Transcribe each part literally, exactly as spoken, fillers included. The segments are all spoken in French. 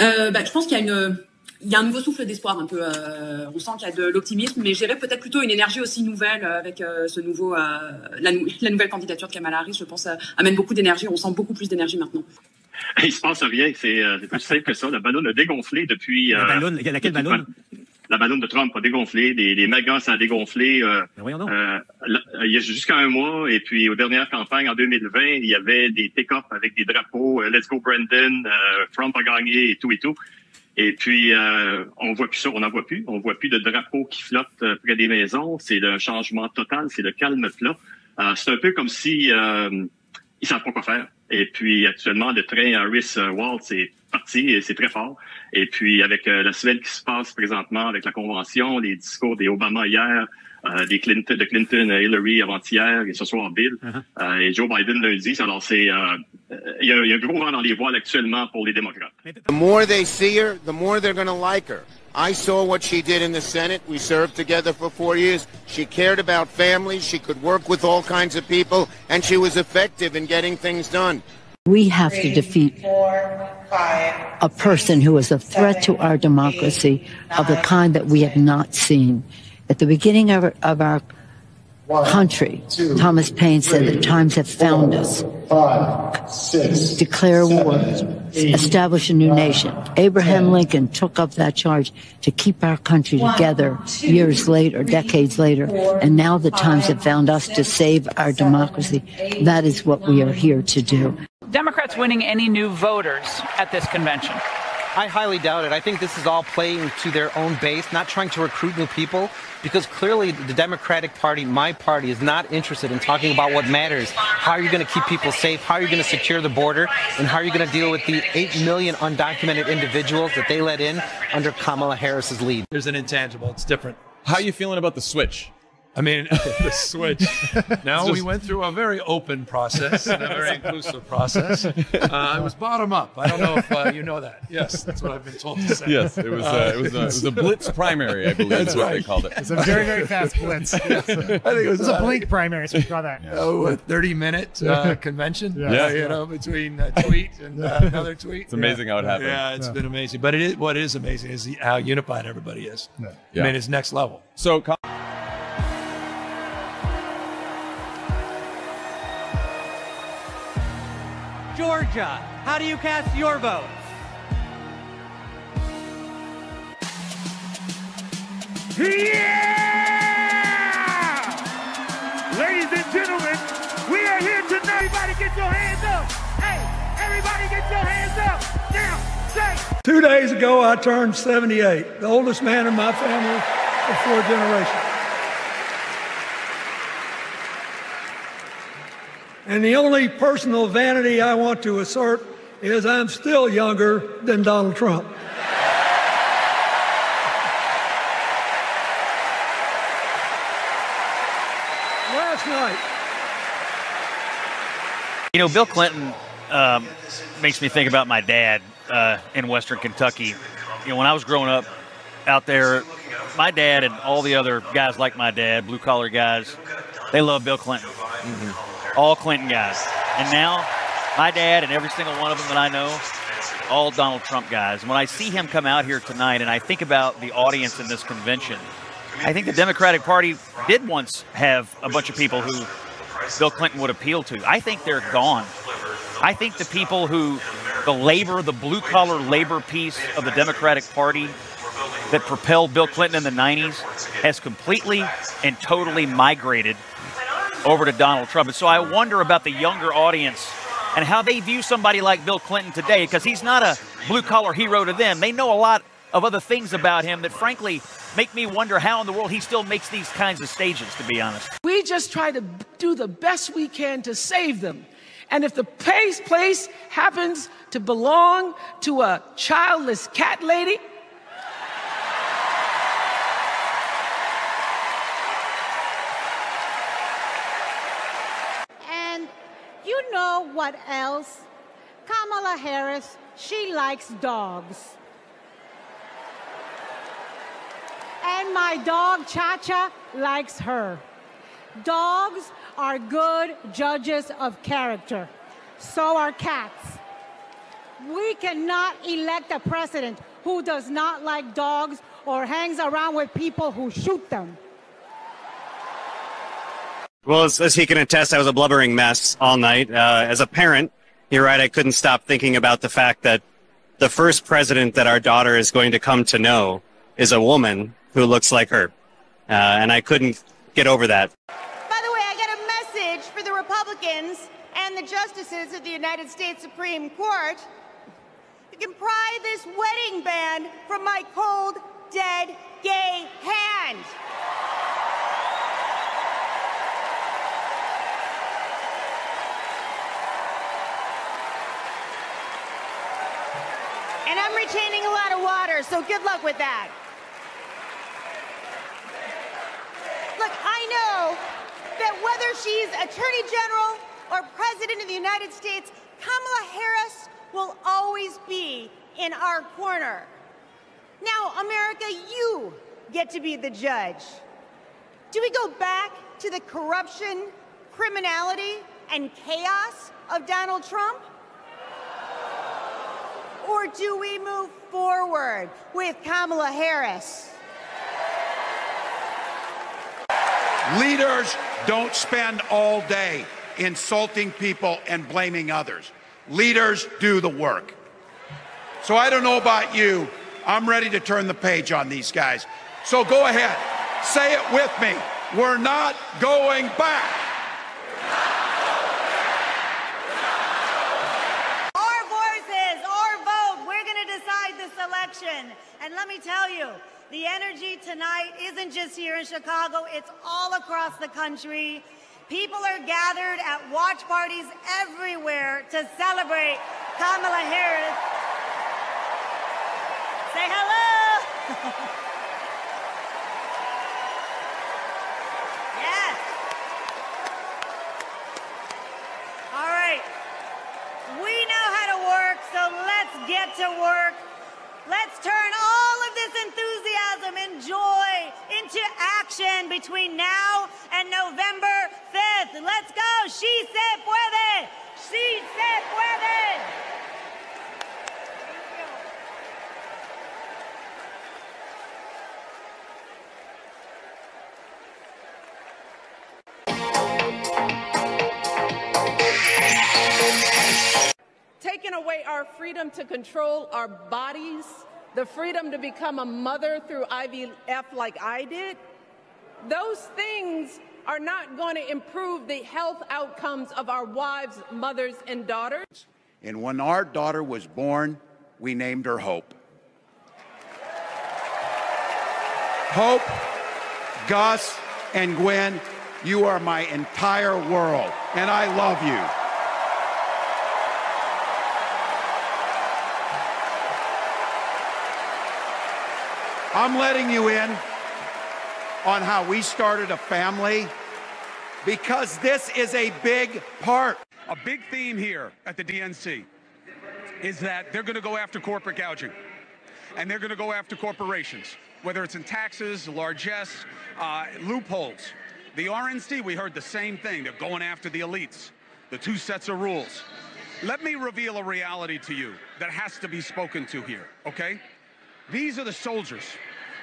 euh, bah, je pense qu'il y a une... Il y a un nouveau souffle d'espoir un peu. Euh, on sent qu'il y a de l'optimisme, mais j'irais peut-être plutôt une énergie aussi nouvelle avec euh, ce nouveau, euh, la, nou la nouvelle candidature de Kamala Harris, je pense, euh, amène beaucoup d'énergie. On sent beaucoup plus d'énergie maintenant. Il se passe rien, c'est euh, plus simple que ça. La ballonne a dégonflé depuis... Euh, la ballonne, laquelle ballonne? La ballonne de Trump a dégonflé, les, les MAGA ça a dégonflé euh, euh, la, il y a jusqu'à un mois, et puis aux dernières campagnes en deux mille vingt, il y avait des pick-up avec des drapeaux, euh, Let's go Brandon, euh, Trump a gagné et tout et tout. Et puis, euh, on voit plus ça, on n'en voit plus. On voit plus de drapeaux qui flottent euh, près des maisons. C'est le changement total, c'est le calme plat. Euh, c'est un peu comme si euh, ils ne savent pas quoi faire. Et puis, actuellement, le train Harris-Waltz est parti et c'est très fort. Et puis, avec euh, la semaine qui se passe présentement avec la Convention, les discours des Obama hier, euh, des Clinton, de Clinton à Hillary avant-hier et ce soir Bill, uh-huh. euh, et Joe Biden lundi, alors c'est... Euh, Il y, a, il y a un gros vent dans les voiles actuellement pour les démocrates. The more they see her, the more they're going to like her. I saw what she did in the Senate. We served together for four years. She cared about families. She could work with all kinds of people, and she was effective in getting things done. We have Three, to defeat four, five, a person who is a threat seven, to our democracy eight, nine, of the kind that we have not seen. At the beginning of our, of our country, Thomas Paine said that times have found us. Declare war, establish a new nation. Abraham Lincoln took up that charge to keep our country together years later, decades later, and now the times have found us to save our democracy. That is what we are here to do. Democrats winning any new voters at this convention? I highly doubt it. I think this is all playing to their own base, not trying to recruit new people, because clearly the Democratic Party, my party, is not interested in talking about what matters. How are you going to keep people safe? How are you going to secure the border? And how are you going to deal with the eight million undocumented individuals that they let in under Kamala Harris's lead? There's an intangible. It's different. How are you feeling about the switch? I mean, the switch. Now just... we went through a very open process, and a very inclusive process. Uh, it was bottom up. I don't know if uh, you know that. Yes, that's what I've been told to say. Yes, it was. Uh, it was a, it was a blitz primary, I believe. That's is what right. they called it. It's a very, very fast blitz. Yes. I think it was, it was a blink primary. So we call that. Oh, a thirty-minute uh, convention. Yeah. yeah, you know, between a tweet and uh, another tweet. It's amazing yeah. how it happened. Yeah, it's yeah. been amazing. But it is what is amazing is how unified everybody is. Yeah. Yeah. I mean, it's next level. So. Georgia, how do you cast your vote? Yeah! Ladies and gentlemen, we are here tonight. Everybody get your hands up. Hey, everybody get your hands up. Now, say. Two days ago, I turned seventy-eight, the oldest man in my family for four generations. And the only personal vanity I want to assert is I'm still younger than Donald Trump. Last night. You know, Bill Clinton um, makes me think about my dad uh, in Western Kentucky. You know, when I was growing up out there, my dad and all the other guys like my dad, blue-collar guys, they love Bill Clinton. Mm-hmm. All Clinton guys. And now, my dad and every single one of them that I know, all Donald Trump guys. And when I see him come out here tonight and I think about the audience in this convention, I think the Democratic Party did once have a bunch of people who Bill Clinton would appeal to. I think they're gone. I think the people who, the labor, the blue-collar labor piece of the Democratic Party that propelled Bill Clinton in the nineties has completely and totally migrated over to Donald Trump. And so I wonder about the younger audience and how they view somebody like Bill Clinton today, because he's not a blue-collar hero to them. They know a lot of other things about him that, frankly, make me wonder how in the world he still makes these kinds of stages, to be honest. We just try to do the best we can to save them. And if the place, place happens to belong to a childless cat lady, you know what else? Kamala Harris, she likes dogs. And my dog, Cha-Cha, likes her. Dogs are good judges of character. So are cats. We cannot elect a president who does not like dogs or hangs around with people who shoot them. Well, as, as he can attest, I was a blubbering mess all night. Uh, as a parent, you're right, I couldn't stop thinking about the fact that the first president that our daughter is going to come to know is a woman who looks like her. Uh, and I couldn't get over that. By the way, I got a message for the Republicans and the justices of the United States Supreme Court. You can pry this wedding band from my cold, dead, gay hand. And I'm retaining a lot of water, so good luck with that. Look, I know that whether she's Attorney General or President of the United States, Kamala Harris will always be in our corner. Now, America, you get to be the judge. Do we go back to the corruption, criminality, and chaos of Donald Trump? Or do we move forward with Kamala Harris? Leaders don't spend all day insulting people and blaming others. Leaders do the work. So I don't know about you. I'm ready to turn the page on these guys. So go ahead. Say it with me. We're not going back. And let me tell you, the energy tonight isn't just here in Chicago, it's all across the country. People are gathered at watch parties everywhere to celebrate Kamala Harris. Say hello! Yes. All right. We know how to work, so let's get to work. Let's turn all of this enthusiasm and joy into action between now and November fifth. Let's go. Sí se puede. Sí se puede. Taking away our freedom to control our bodies, the freedom to become a mother through I V F like I did, those things are not going to improve the health outcomes of our wives, mothers, and daughters. And when our daughter was born, we named her Hope. Hope, Gus, and Gwen, you are my entire world, and I love you. I'm letting you in on how we started a family because this is a big part. A big theme here at the D N C is that they're going to go after corporate gouging and they're going to go after corporations, whether it's in taxes, largesse, uh, loopholes. The R N C, we heard the same thing. They're going after the elites, the two sets of rules. Let me reveal a reality to you that has to be spoken to here, okay? These are the soldiers.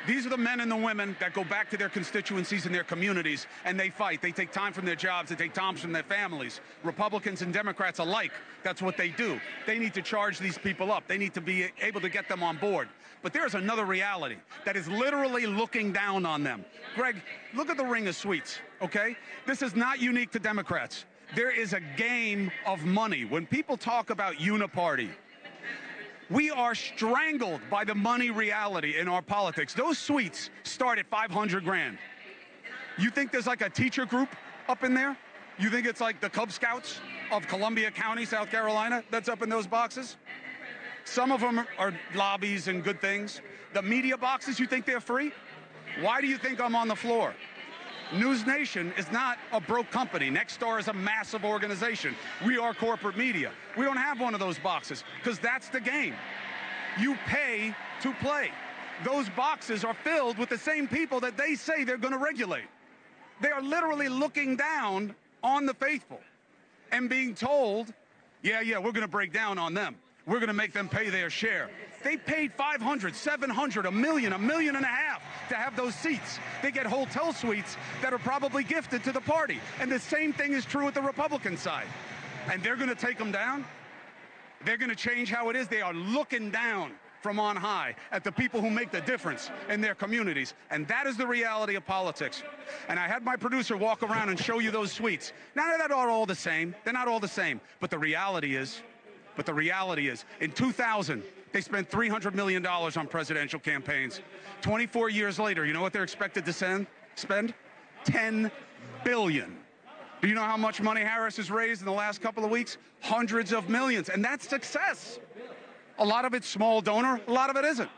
These are the men and the women that go back to their constituencies and their communities, and they fight. They take time from their jobs. They take time from their families. Republicans and Democrats alike, that's what they do. They need to charge these people up. They need to be able to get them on board. But there's another reality that is literally looking down on them. Greg, look at the ring of suites, okay? This is not unique to Democrats. There is a game of money. When people talk about uniparty, we are strangled by the money reality in our politics. Those suites start at five hundred grand. You think there's like a teacher group up in there? You think it's like the Cub Scouts of Columbia County, South Carolina, that's up in those boxes? Some of them are lobbies and good things. The media boxes, you think they're free? Why do you think I'm on the floor? News Nation is not a broke company. Nextstar is a massive organization. We are corporate media. We don't have one of those boxes because that's the game. You pay to play. Those boxes are filled with the same people that they say they're going to regulate. They are literally looking down on the faithful and being told, yeah, yeah, we're going to break down on them. We're going to make them pay their share. They paid five hundred, seven hundred, a million, a million and a half to have those seats. They get hotel suites that are probably gifted to the party. And the same thing is true at the Republican side. And they're going to take them down. They're going to change how it is. They are looking down from on high at the people who make the difference in their communities. And that is the reality of politics. And I had my producer walk around and show you those suites. Now, they're not all the same. They're not all the same. But the reality is, But the reality is, in two thousand, they spent three hundred million dollars on presidential campaigns. twenty-four years later, you know what they're expected to send, spend? ten billion dollars. Do you know how much money Harris has raised in the last couple of weeks? Hundreds of millions. And that's success. A lot of it's small donor. A lot of it isn't.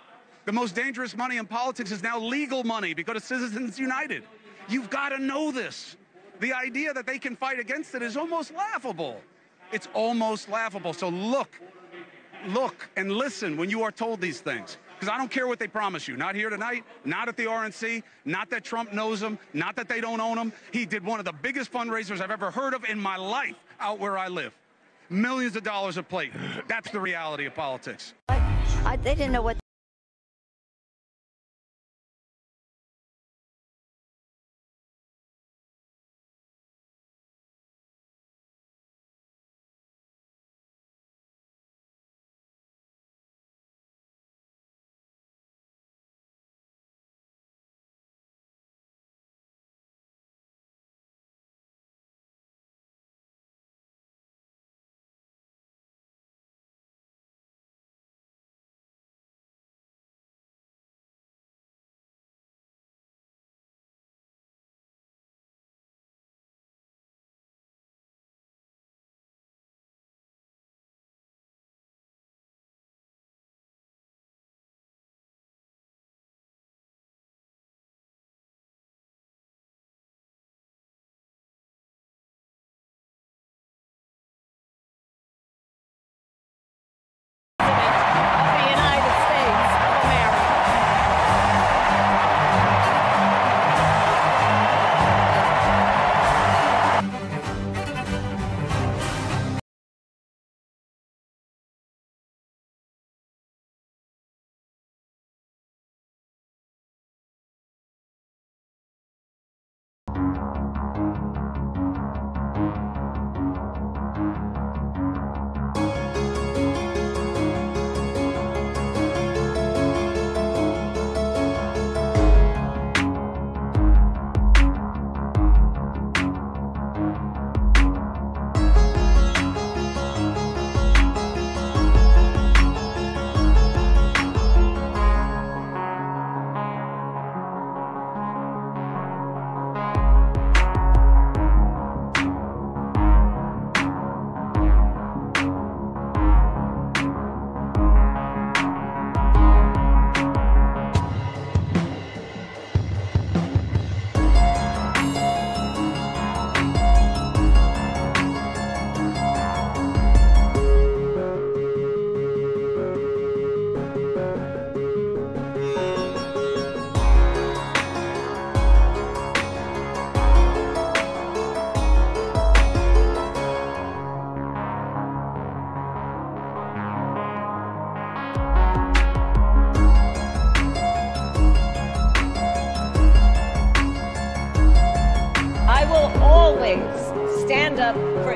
The most dangerous money in politics is now legal money because of Citizens United. You've got to know this. The idea that they can fight against it is almost laughable. It's almost laughable. So look, look and listen when you are told these things, because I don't care what they promise you. Not here tonight, not at the R N C, not that Trump knows them, not that they don't own them. He did one of the biggest fundraisers I've ever heard of in my life out where I live. Millions of dollars a plate. That's the reality of politics. I, I, they didn't know what.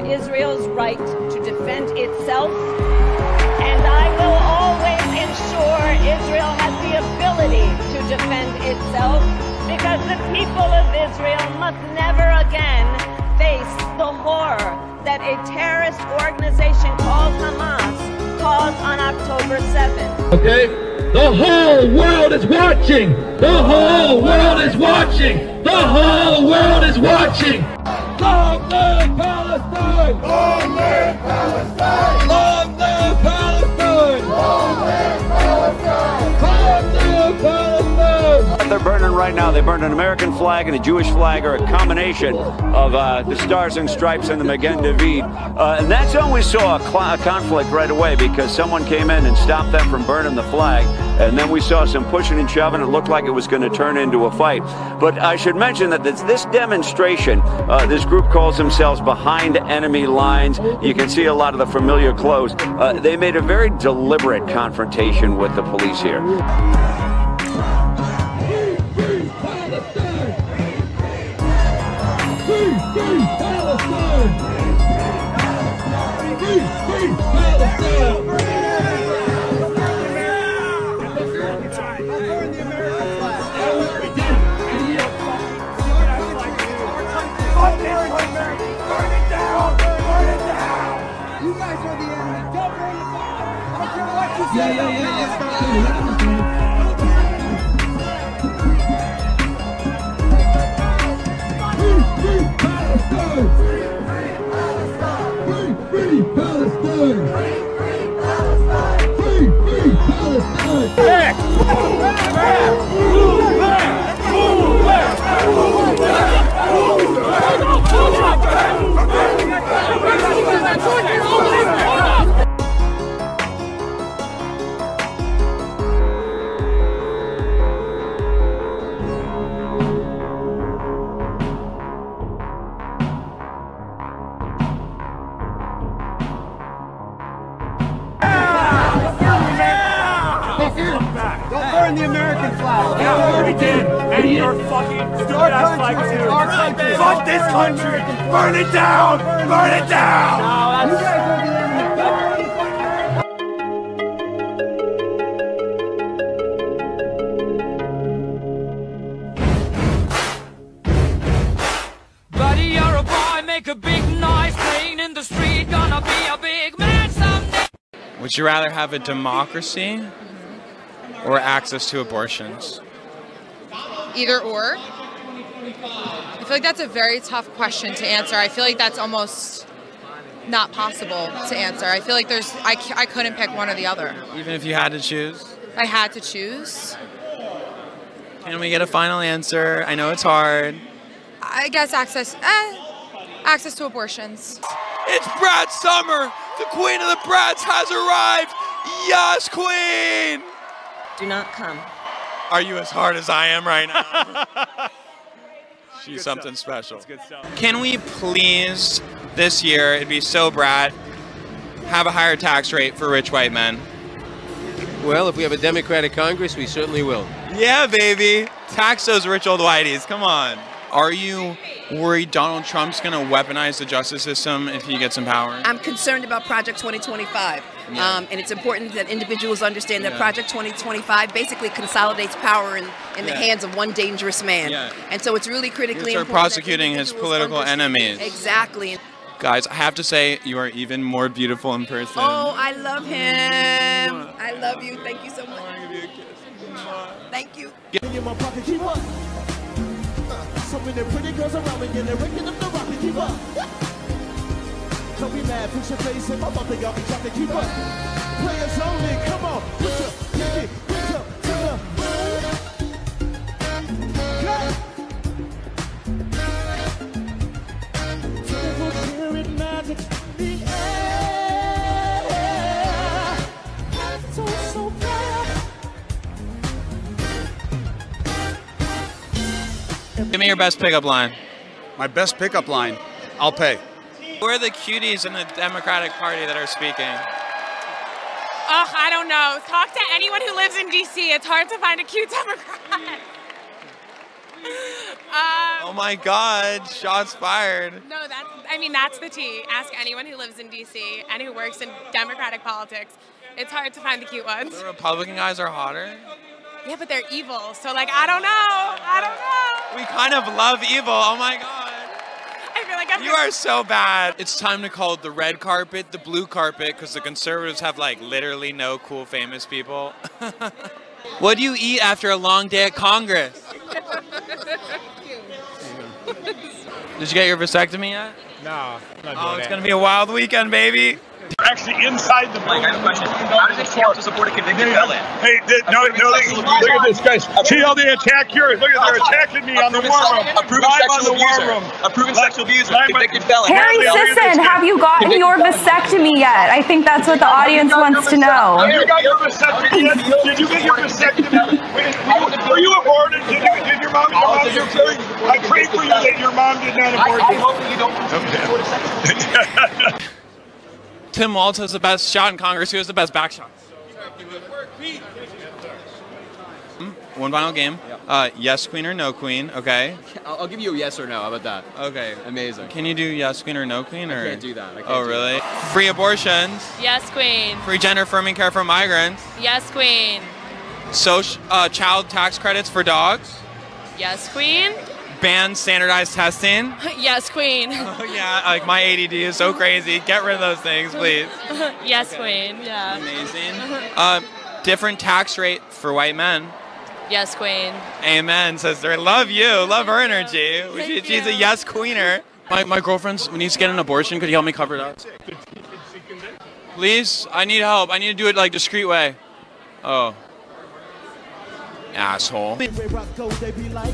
Israel's right to defend itself, and I will always ensure Israel has the ability to defend itself, because the people of Israel must never again face the horror that a terrorist organization called Hamas caused on October seventh. Okay? The whole world is watching! The whole world is watching! The whole world is watching! Long live Palestine! Long live Palestine! Long live Palestine! Long live Palestine! Long live Palestine! They're burning right right now. They burned an American flag and a Jewish flag, or a combination of uh, the Stars and Stripes and the Magen David. Uh, and that's how we saw a, cl- a conflict right away, because someone came in and stopped them from burning the flag. And then we saw some pushing and shoving. It looked like it was going to turn into a fight. But I should mention that this, this demonstration, uh, this group calls themselves Behind Enemy Lines. You can see a lot of the familiar clothes. Uh, they made a very deliberate confrontation with the police here. Yeah, yeah, yeah, it's not good. Let him do it. Free, free Palestine! Free, free Palestine! Back! Move back! Move back! Move back! Move back! Move back! Move back! Move back! Move back! Move back! The American flag. Yeah, we already did. And your fucking stupid ass flag too. Fuck this country. Burn it down. Burn it down. No, that's... Buddy, you're a boy. Make a big noise. Playing in the street. Gonna be a big man someday. Would you rather have a democracy or access to abortions? Either or. I feel like that's a very tough question to answer. I feel like that's almost not possible to answer. I feel like there's, I, I couldn't pick one or the other. Even if you had to choose? I had to choose. Can we get a final answer? I know it's hard. I guess access, eh, access to abortions. It's Brad Summer! The queen of the brats has arrived! Yes, queen! Do not come. Are you as hard as I am right now? She's something special. Can we please, this year, it'd be so brat, have a higher tax rate for rich white men? Well, if we have a Democratic Congress, we certainly will. Yeah, baby. Tax those rich old whiteys. Come on. Are you worried Donald Trump's going to weaponize the justice system if he gets in power? I'm concerned about Project twenty twenty-five. Yeah. Um, and it's important that individuals understand yeah. that Project twenty twenty-five basically consolidates power in, in yeah. the hands of one dangerous man. Yeah. And so it's really critically important. Prosecuting his political understand. enemies. Exactly. Guys, I have to say, you are even more beautiful in person. Oh, I love him. I love you. Thank you so much. I want to give you a kiss. Thank you. In my pocket, keep up. So many pretty girls around me, and they're waking up the rocket, keep up. Don't be mad, push your face in my mouth, y'all be trying to keep up. Players only, come on, put your pinky, put your turn up. Cut! Triple carrot magic, the air. I'm so, so proud. Give me your best pickup line. My best pickup line, I'll pay. Who are the cuties in the Democratic Party that are speaking? Ugh, I don't know. Talk to anyone who lives in D C. It's hard to find a cute Democrat. um, oh my God, shots fired. No, that's, I mean, that's the tea. Ask anyone who lives in D C and who works in Democratic politics. It's hard to find the cute ones. The Republican guys are hotter? Yeah, but they're evil. So like, I don't know, I don't know. We kind of love evil, oh my God. Like you are so bad. It's time to call it the red carpet, the blue carpet, because the conservatives have like literally no cool famous people. What do you eat after a long day at Congress? Did you get your vasectomy yet? No. Not oh, it's going to be a wild weekend, baby. actually inside the building. Like, I have a question. How does it help to support a convicted felon? Hey, did, no, no, they, look at this, guys. See how they attack yours. Look at they're attacking me on the war room. A proven sexual abuser. A proven sexual abuser. Convicted felon. Harry Sisson, have you gotten your vasectomy yet? I think that's what the audience wants to know. Have you got your vasectomy yet? Did you get your vasectomy? Were you aborted? Did you? Did your mom? I pray for you that your mom did not abort you. I hope you don't. Tim Walz has the best shot in Congress. He has the best back shot. Hmm? One final game. Uh, yes, queen or no queen? Okay. I'll, I'll give you a yes or no. How about that? Okay. Amazing. Can you do yes, queen or no queen? Or? I can't do that. I can't oh, really? That. Free abortions. Yes, queen. Free gender-affirming care for migrants. Yes, queen. So, uh, child tax credits for dogs. Yes, queen. Ban standardized testing? Yes, queen. Oh, yeah, like my A D D is so crazy. Get rid of those things, please. Yes, okay. Queen. Yeah. Amazing. Uh, different tax rate for white men. Yes, queen. Amen, sister. Love you. Love her energy. She, she's a yes queener. My, my girlfriend needs to get an abortion. Could you help me cover it up? Please? I need help. I need to do it like discreet way. Oh. Asshole. Everywhere I go, they be like.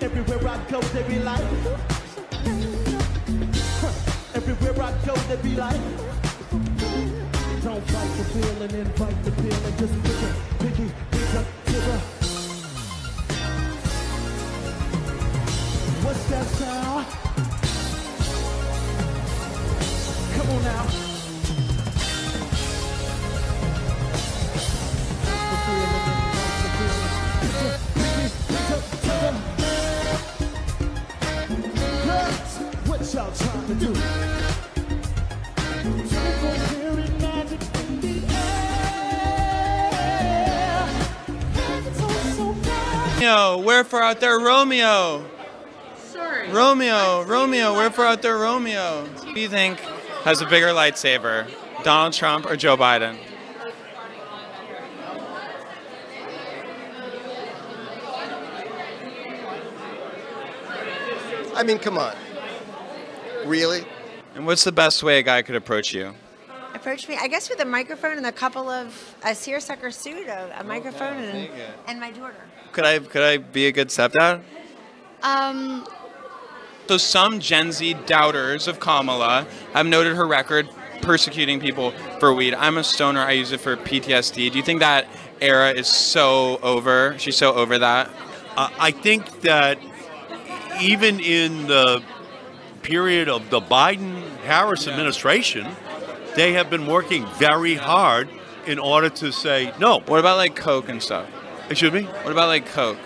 Everywhere I go, they be like. Don't fight the feeling, invite the feeling. Just pick it, pick it, pick up, pick up. What's that sound? Come on now. What y'all trying to do? Magic in the air. Romeo, wherefore out there, Romeo? Sorry. Romeo, Romeo, wherefore out there, Romeo? Who do you think has a bigger lightsaber, Donald Trump or Joe Biden? I mean, come on. Really? And what's the best way a guy could approach you? Approach me? I guess with a microphone and a couple of a seersucker suit, a, a microphone, okay, and, and my daughter. Could I could I be a good stepdad? Um. So some Gen Z doubters of Kamala have noted her record persecuting people for weed. I'm a stoner. I use it for P T S D. Do you think that era is so over? She's so over that. Uh, I think that even in the period of the Biden-Harris administration, they have been working very hard in order to say no. What about like Coke and stuff? Excuse me? What about like Coke?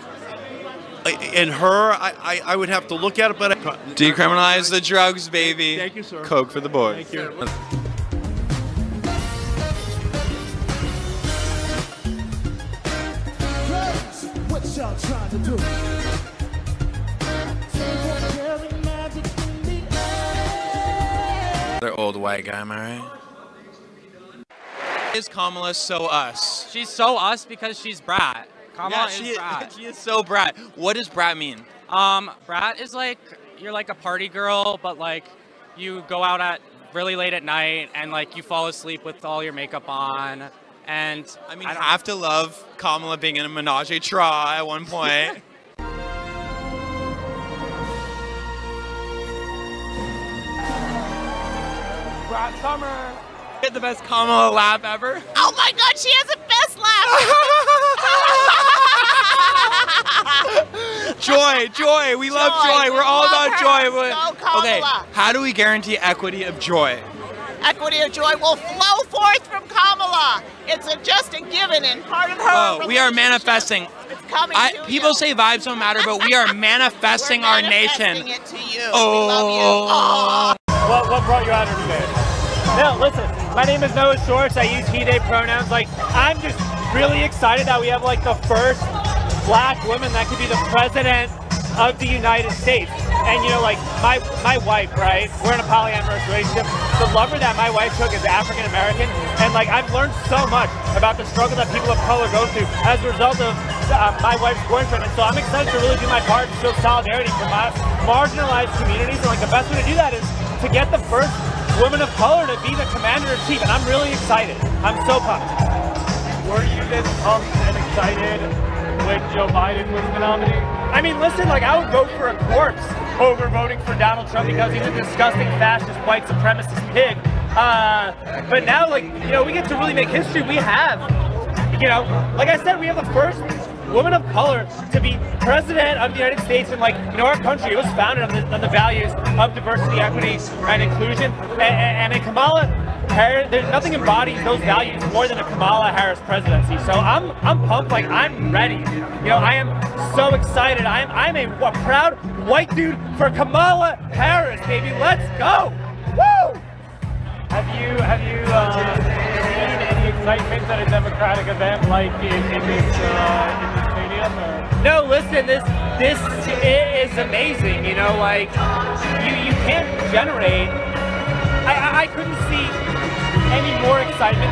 And her, I, I, I would have to look at it, but I... Decriminalize the drugs, baby. Thank you, sir. Coke for the boys. Thank you. What y'all trying to do? They're old white guy, am I right? Is Kamala so us? She's so us because she's brat. Kamala yeah, she, is brat. She is so brat. What does brat mean? Um, brat is like, you're like a party girl, but like you go out at really late at night and like you fall asleep with all your makeup on. And I mean, I have to love Kamala being in a menage a trois at one point. Brad Summer. Get the best Kamala laugh ever. Oh my god, she has the best laugh. Joy, joy, we joy. love joy. We're we all about her. joy. Go okay, how do we guarantee equity of joy? Equity of joy will flow forth from Kamala. It's a just a given and part of her. Whoa, we are manifesting. It's coming I, to people you. say vibes don't matter, but we are manifesting We're our manifesting nation. It to you. Oh. We love you. Oh. What, what brought you out here today? No, listen, my name is Noah Schorch. I use he, they pronouns. Like, I'm just really excited that we have, like, the first black woman that could be the president of the United States. And, you know, like, my my wife, right, we're in a polyamorous relationship. The lover that my wife took is African-American, and, like, I've learned so much about the struggle that people of color go through as a result of uh, my wife's boyfriend. And so I'm excited to really do my part to show solidarity for my marginalized communities. And, like, the best way to do that is to get the first woman of color to be the commander-in-chief. And I'm really excited. I'm so pumped. Were you this pumped and excited when Joe Biden was the nominee? I mean, listen, like, I would vote for a corpse over voting for Donald Trump because he's a disgusting fascist white supremacist pig. Uh, but now, like, you know, we get to really make history. We have, you know, like I said, we have the first woman of color to be president of the United States, and, like, you know, our country, it was founded on the, on the values of diversity, equity, and inclusion. And, and, and Kamala Harris, there's nothing embodies those values more than a Kamala Harris presidency. So I'm I'm pumped, like, I'm ready. You know, I am so excited. I'm I'm a, a proud white dude for Kamala Harris, baby. Let's go! Woo! Have you have you uh, seen any excitement at a Democratic event like in, in this uh, in this stadium? Or? No, listen, this this is amazing. You know, like, you you can't generate. I I, I couldn't see any more excitement.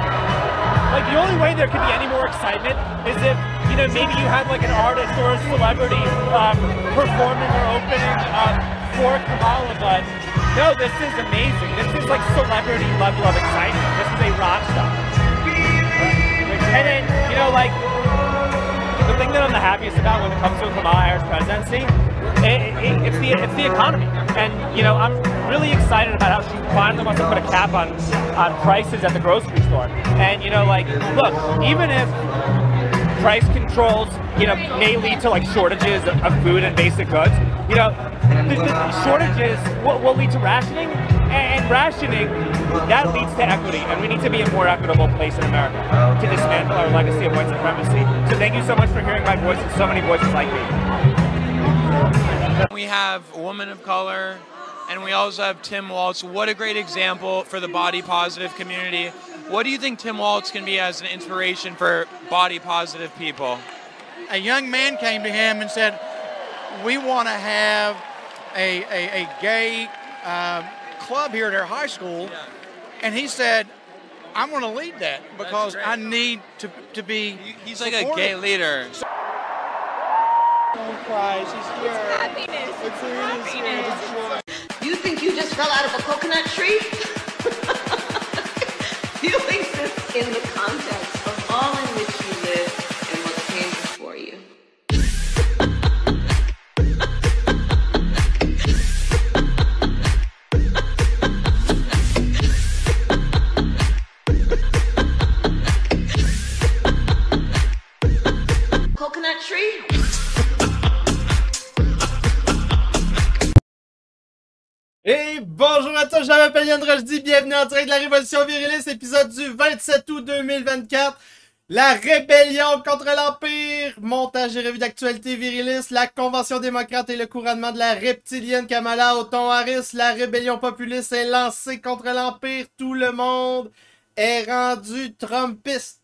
Like, the only way there could be any more excitement is if, you know, maybe you had, like, an artist or a celebrity um, performing or opening um, for Kamala, but no, this is amazing. This is, like, celebrity level of excitement. This is a rock star. And then, you know, like, the thing that I'm the happiest about when it comes to Kamala Harris' presidency, it, it, it's, the, it's the economy. And, you know, I'm really excited about how she finally wants to put a cap on on prices at the grocery store. And, you know, like, look, even if price controls, you know, may lead to, like, shortages of, of food and basic goods, you know, the, the shortages will, will lead to rationing, and rationing, that leads to equity. And we need to be a more equitable place in America to dismantle our legacy of white supremacy. So thank you so much for hearing my voice and so many voices like me. We have a woman of color, and we also have Tim Walz. What a great example for the body positive community. What do you think Tim Walz can be as an inspiration for body positive people? A young man came to him and said, we want to have a, a, a gay uh, club here at our high school. Yeah. And he said, I'm going to lead that because I need to, to be He's supported. Like a gay leader. So don't cry, she's here. It's happiness. It's, it's happiness. happiness. It's You think you just fell out of a coconut tree? You exist in the context of all in which you live and what came before you. Coconut tree? Et bonjour à tous, je m'appelle Yann Roshdy, bienvenue en train de la Révolution viriliste, épisode du vingt-sept août deux mille vingt-quatre. La rébellion contre l'Empire, montage et revue d'actualité viriliste, la Convention démocrate et le couronnement de la reptilienne Kamala Harris, la rébellion populiste est lancée contre l'Empire, tout le monde est rendu Trumpiste.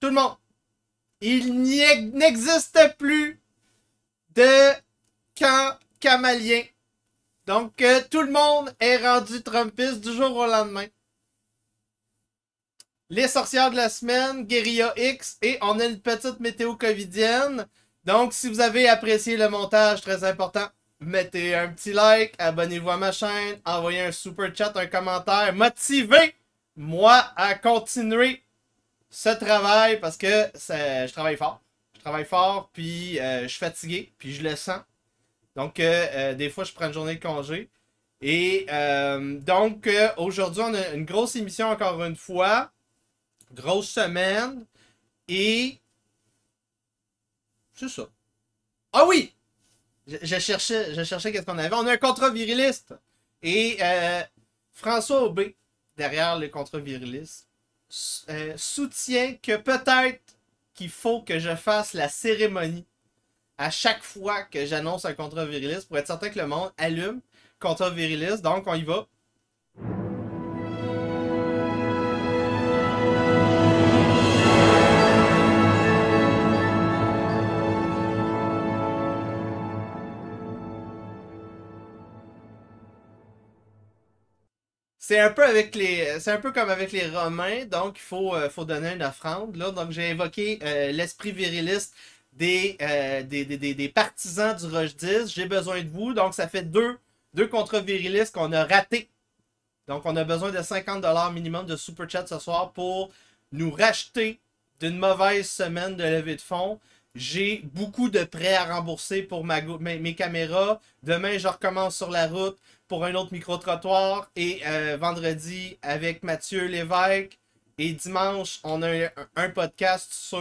Tout le monde. Il n'existe plus de camp kamalien. Donc, euh, tout le monde est rendu Trumpiste du jour au lendemain. Les sorcières de la semaine, Guérilla X, et on a une petite météo covidienne. Donc, si vous avez apprécié le montage, très important, mettez un petit like, abonnez-vous à ma chaîne, envoyez un super chat, un commentaire. Motivez-moi à continuer ce travail parce que ça, je travaille fort. Je travaille fort, puis euh, je suis fatigué, puis je le sens. Donc, euh, euh, des fois, je prends une journée de congé. Et euh, donc, euh, aujourd'hui, on a une grosse émission encore une fois. Grosse semaine. Et... c'est ça. Ah oui! Je, je cherchais, je cherchais qu'est-ce qu'on avait. On a un contrat viriliste. Et euh, François Aubé, derrière le contrat viriliste, euh, soutient que peut-être qu'il faut que je fasse la cérémonie à chaque fois que j'annonce un contrat viriliste pour être certain que le monde allume contrat viriliste. Donc, on y va. C'est un peu avec les, c'est un peu comme avec les Romains, donc il faut, euh, faut donner une offrande. Là. Donc j'ai invoqué euh, l'esprit viriliste des, euh, des, des, des, des partisans du Rojdis. J'ai besoin de vous, donc ça fait deux, deux contre-virilistes qu'on a ratés. Donc on a besoin de cinquante dollars minimum de Super Chat ce soir pour nous racheter d'une mauvaise semaine de levée de fonds. J'ai beaucoup de prêts à rembourser pour ma, mes, mes caméras. Demain, je recommence sur la route pour un autre micro-trottoir. Et euh, vendredi, avec Mathieu Lévesque. Et dimanche, on a un, un podcast sur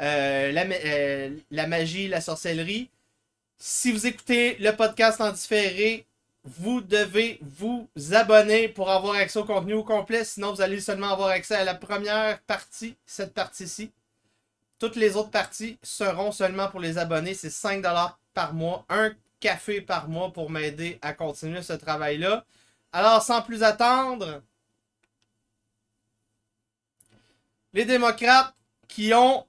euh, la, euh, la magie, la sorcellerie. Si vous écoutez le podcast en différé, vous devez vous abonner pour avoir accès au contenu au complet. Sinon, vous allez seulement avoir accès à la première partie, cette partie-ci. Toutes les autres parties seront seulement pour les abonnés. C'est cinq dollars par mois, un café par mois pour m'aider à continuer ce travail-là. Alors, sans plus attendre, les démocrates qui ont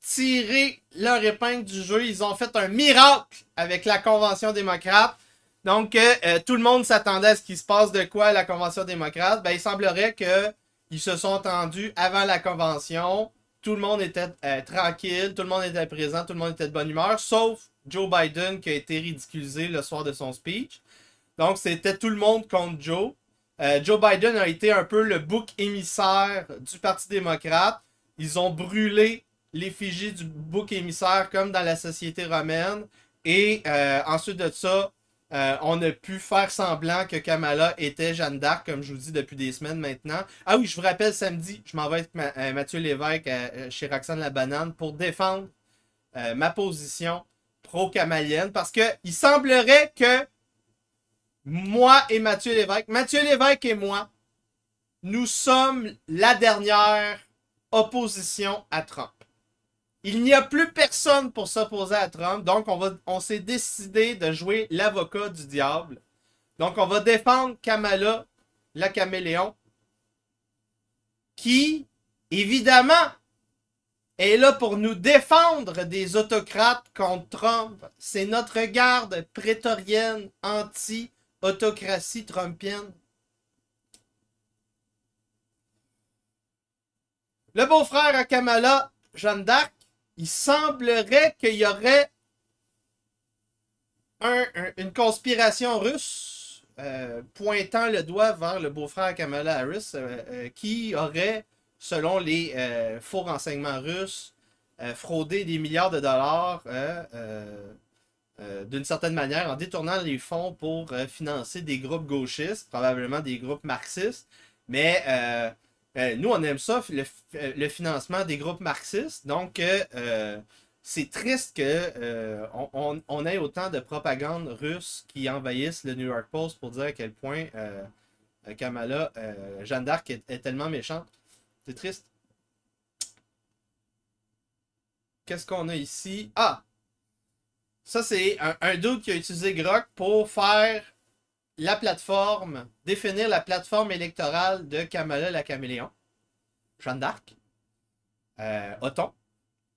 tiré leur épingle du jeu, ils ont fait un miracle avec la Convention démocrate. Donc, euh, tout le monde s'attendait à ce qu'il se passe de quoi à la Convention démocrate. Ben, il semblerait qu'ils se sont entendus avant la Convention. Tout le monde était euh, tranquille, tout le monde était présent, tout le monde était de bonne humeur, sauf Joe Biden qui a été ridiculisé le soir de son speech. Donc, c'était tout le monde contre Joe. Euh, Joe Biden a été un peu le bouc émissaire du Parti démocrate. Ils ont brûlé l'effigie du bouc émissaire comme dans la société romaine. Et euh, ensuite de ça, euh, on a pu faire semblant que Kamala était Jeanne d'Arc, comme je vous dis depuis des semaines maintenant. Ah oui, je vous rappelle, samedi, je m'en vais avec ma, euh, Mathieu Lévesque euh, chez Roxane la Banane pour défendre euh, ma position pro-camalienne, parce qu'il semblerait que moi et Mathieu Lévesque, Mathieu Lévesque et moi, nous sommes la dernière opposition à Trump. Il n'y a plus personne pour s'opposer à Trump, donc on, va, on s'est décidé de jouer l'avocat du diable. Donc on va défendre Kamala, la caméléon, qui, évidemment, est là pour nous défendre des autocrates contre Trump. C'est notre garde prétorienne anti-autocratie trumpienne. Le beau-frère à Kamala, Jeanne d'Arc, il semblerait qu'il y aurait un, un, une conspiration russe euh, pointant le doigt vers le beau-frère Kamala Harris euh, euh, qui aurait, selon les euh, faux renseignements russes, euh, fraudé des milliards de dollars euh, euh, euh, d'une certaine manière en détournant les fonds pour euh, financer des groupes gauchistes, probablement des groupes marxistes, mais... Euh, Euh, nous, on aime ça, le, le financement des groupes marxistes. Donc, euh, c'est triste qu'on euh, on, on ait autant de propagande russe qui envahisse le New York Post pour dire à quel point euh, Kamala, euh, Jeanne d'Arc est, est tellement méchante. C'est triste. Qu'est-ce qu'on a ici? Ah! Ça, c'est un, un dude qui a utilisé Grok pour faire... la plateforme, définir la plateforme électorale de Kamala la Caméléon, Jeanne d'Arc, euh, Othon.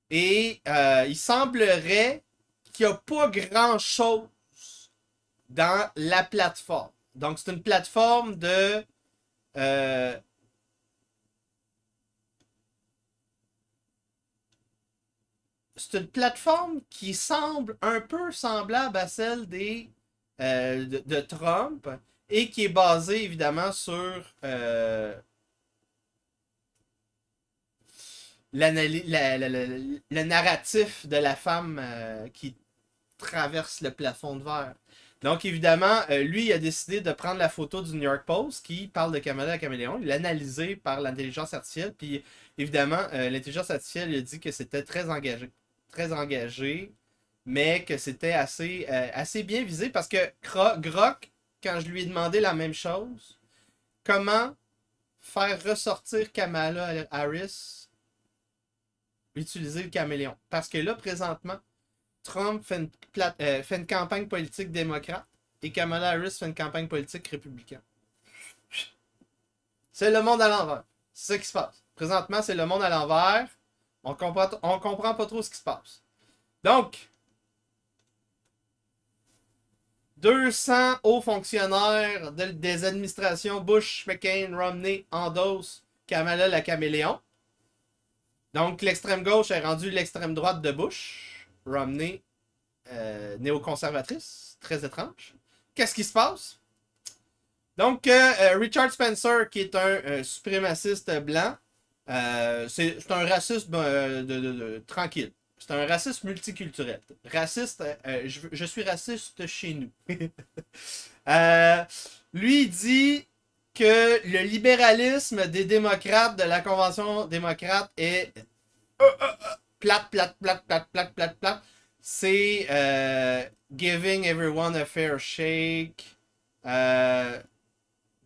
Et euh, il semblerait qu'il n'y a pas grand-chose dans la plateforme. Donc, c'est une plateforme de... Euh, c'est une plateforme qui semble un peu semblable à celle des... Euh, de, de Trump et qui est basé évidemment sur euh, la, la, la, le narratif de la femme euh, qui traverse le plafond de verre. Donc évidemment, euh, lui, il a décidé de prendre la photo du New York Post qui parle de Kamala la Caméléon, il l'a analysée par l'intelligence artificielle, puis évidemment, euh, l'intelligence artificielle lui a dit que c'était très engagé. Très engagé. Mais que c'était assez, euh, assez bien visé parce que Grok, quand je lui ai demandé la même chose, comment faire ressortir Kamala Harris, utiliser le caméléon. Parce que là, présentement, Trump fait une, plate, euh, fait une campagne politique démocrate et Kamala Harris fait une campagne politique républicaine. C'est le monde à l'envers. C'est ça qui se passe. Présentement, c'est le monde à l'envers. On ne comprend, on comprend pas trop ce qui se passe. Donc... deux cents hauts fonctionnaires de, des administrations Bush, McCain, Romney endossent Kamala la caméléon. Donc l'extrême gauche est rendue l'extrême droite de Bush, Romney, euh, néoconservatrice, très étrange. Qu'est-ce qui se passe? Donc euh, Richard Spencer, qui est un euh, suprémaciste blanc, euh, c'est un raciste euh, de, de, de, tranquille. C'est un racisme multiculturel. Raciste, euh, je, je suis raciste chez nous. euh, lui, il dit que le libéralisme des démocrates, de la Convention démocrate, est euh, euh, euh, plate, plate, plate, plate, plate, plate, plate. C'est euh, giving everyone a fair shake, euh,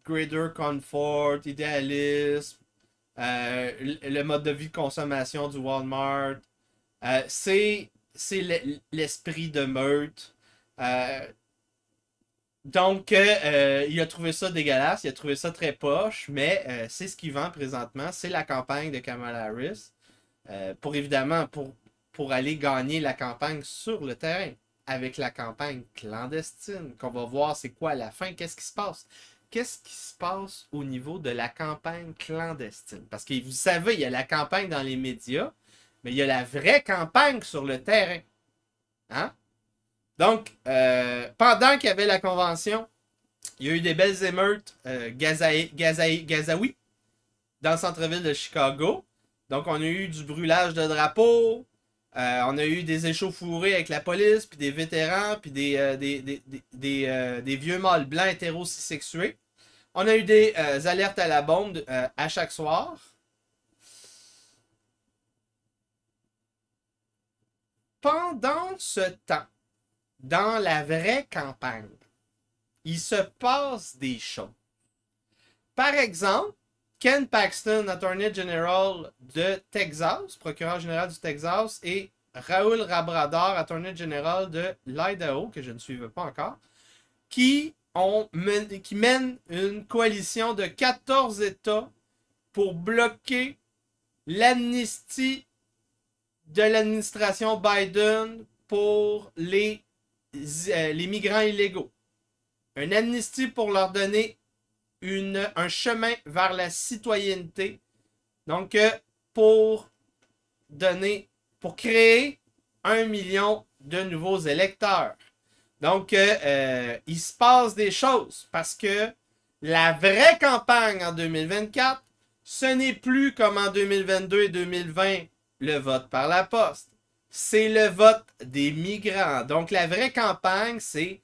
greater comfort, idéalisme, euh, le mode de vie de consommation du Walmart. Euh, c'est l'esprit de meute. Euh, donc, euh, il a trouvé ça dégueulasse, il a trouvé ça très poche, mais euh, c'est ce qu'il vend présentement. C'est la campagne de Kamala Harris euh, pour évidemment pour, pour aller gagner la campagne sur le terrain avec la campagne clandestine qu'on va voir c'est quoi à la fin, qu'est-ce qui se passe. Qu'est-ce qui se passe au niveau de la campagne clandestine? Parce que vous savez, il y a la campagne dans les médias, mais il y a la vraie campagne sur le terrain. Hein? Donc, euh, pendant qu'il y avait la convention, il y a eu des belles émeutes euh, gazaï, gazaï, gazaoui dans le centre-ville de Chicago. Donc, on a eu du brûlage de drapeaux, euh, on a eu des échauffourées avec la police, puis des vétérans, puis des, euh, des, des, des, des, euh, des vieux mâles blancs hétérosexués. On a eu des euh, alertes à la bombe euh, à chaque soir. Pendant ce temps, dans la vraie campagne, il se passe des choses. Par exemple, Ken Paxton, Attorney General de Texas, procureur général du Texas, et Raúl Labrador, Attorney General de l'Idaho, que je ne suivais pas encore, qui, ont mené, qui mènent une coalition de quatorze États pour bloquer l'amnistie de l'administration Biden pour les, euh, les migrants illégaux. Une amnistie pour leur donner une, un chemin vers la citoyenneté. Donc, euh, pour donner, pour créer un million de nouveaux électeurs. Donc, euh, euh, il se passe des choses parce que la vraie campagne en deux mille vingt-quatre, ce n'est plus comme en deux mille vingt-deux et deux mille vingt, le vote par la poste. C'est le vote des migrants. Donc, la vraie campagne, c'est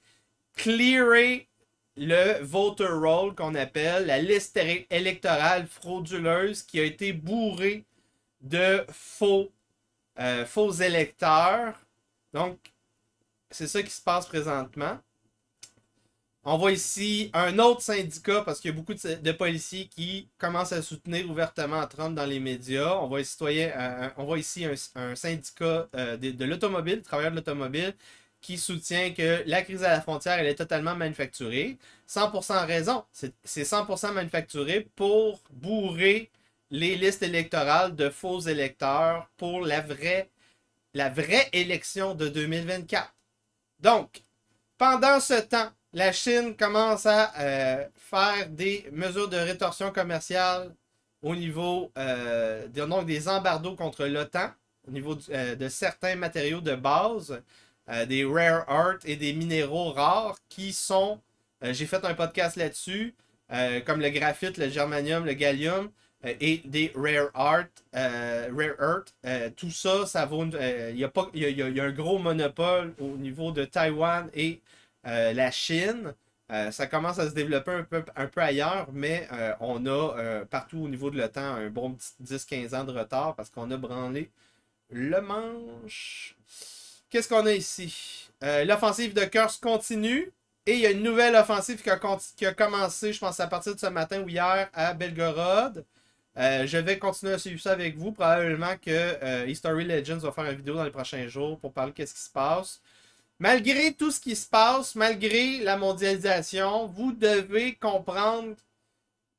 clearer le voter roll qu'on appelle la liste électorale frauduleuse qui a été bourrée de faux, euh, faux électeurs. Donc, c'est ça qui se passe présentement. On voit ici un autre syndicat parce qu'il y a beaucoup de, de policiers qui commencent à soutenir ouvertement Trump dans les médias. On voit ici, euh, on voit ici un, un syndicat euh, de, de l'automobile, travailleurs de l'automobile, qui soutient que la crise à la frontière, elle est totalement manufacturée. cent pour cent raison. C'est cent pour cent manufacturé pour bourrer les listes électorales de faux électeurs pour la vraie, la vraie élection de deux mille vingt-quatre. Donc, pendant ce temps, la Chine commence à euh, faire des mesures de rétorsion commerciale au niveau euh, de, donc des embargos contre l'OTAN, au niveau du, euh, de certains matériaux de base, euh, des rare earth et des minéraux rares qui sont, euh, j'ai fait un podcast là-dessus, euh, comme le graphite, le germanium, le gallium euh, et des rare earth. Euh, rare earth euh, tout ça, ça vaut, il euh, y, y, y, y a un gros monopole au niveau de Taïwan et Euh, la Chine, euh, ça commence à se développer un peu, un peu ailleurs, mais euh, on a euh, partout au niveau de l'OTAN un bon petit dix à quinze ans de retard parce qu'on a branlé le manche. Qu'est-ce qu'on a ici? Euh, L'offensive de Kursk continue et il y a une nouvelle offensive qui a, qui a commencé, je pense, à partir de ce matin ou hier à Belgorod. Euh, je vais continuer à suivre ça avec vous. Probablement que euh, History Legends va faire une vidéo dans les prochains jours pour parler de ce qui se passe. Malgré tout ce qui se passe, malgré la mondialisation, vous devez comprendre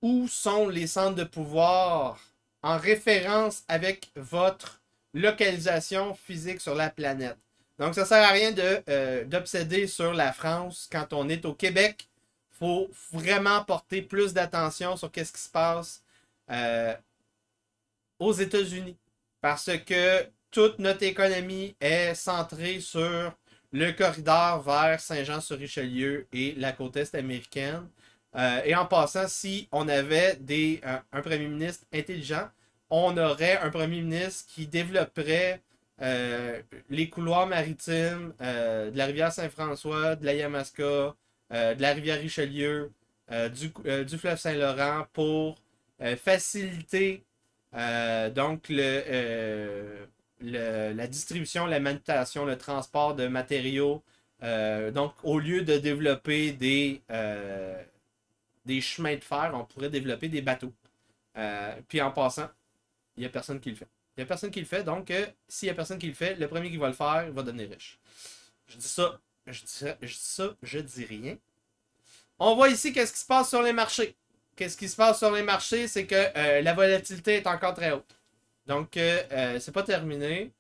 où sont les centres de pouvoir en référence avec votre localisation physique sur la planète. Donc, ça sert à rien de, euh, d'obséder sur la France quand on est au Québec. Il faut vraiment porter plus d'attention sur qu'est-ce qui se passe euh, aux États-Unis. Parce que toute notre économie est centrée sur le corridor vers Saint-Jean-sur-Richelieu et la côte est américaine. Euh, et en passant, si on avait des, un, un premier ministre intelligent, on aurait un premier ministre qui développerait euh, les couloirs maritimes euh, de la rivière Saint-François, de la Yamaska, euh, de la rivière Richelieu, euh, du, euh, du fleuve Saint-Laurent pour euh, faciliter euh, donc le, euh, le, la distribution, la manutention, le transport de matériaux. Euh, donc, au lieu de développer des, euh, des chemins de fer, on pourrait développer des bateaux. Euh, puis en passant, il n'y a personne qui le fait. Il n'y a personne qui le fait, donc euh, s'il n'y a personne qui le fait, le premier qui va le faire, il va devenir riche. Je dis ça, je dis ça, je dis ça, je dis rien. On voit ici qu'est-ce qui se passe sur les marchés. Qu'est-ce qui se passe sur les marchés, c'est que euh, la volatilité est encore très haute. Donc, euh, euh, c'est pas terminé.